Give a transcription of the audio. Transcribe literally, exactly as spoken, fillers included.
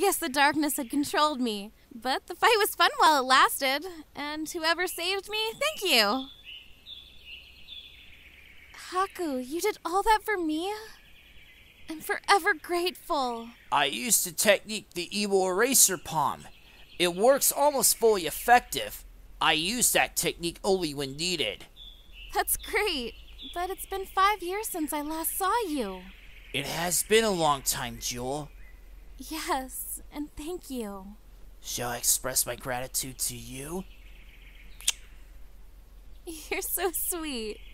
guess the darkness had controlled me. But the fight was fun while it lasted, and whoever saved me, thank you! Haku, you did all that for me? I'm forever grateful. I used the technique, the evil eraser palm. It works almost fully effective. I use that technique only when needed. That's great, but it's been five years since I last saw you. It has been a long time, Jewel. Yes, and thank you. Shall I express my gratitude to you? You're so sweet.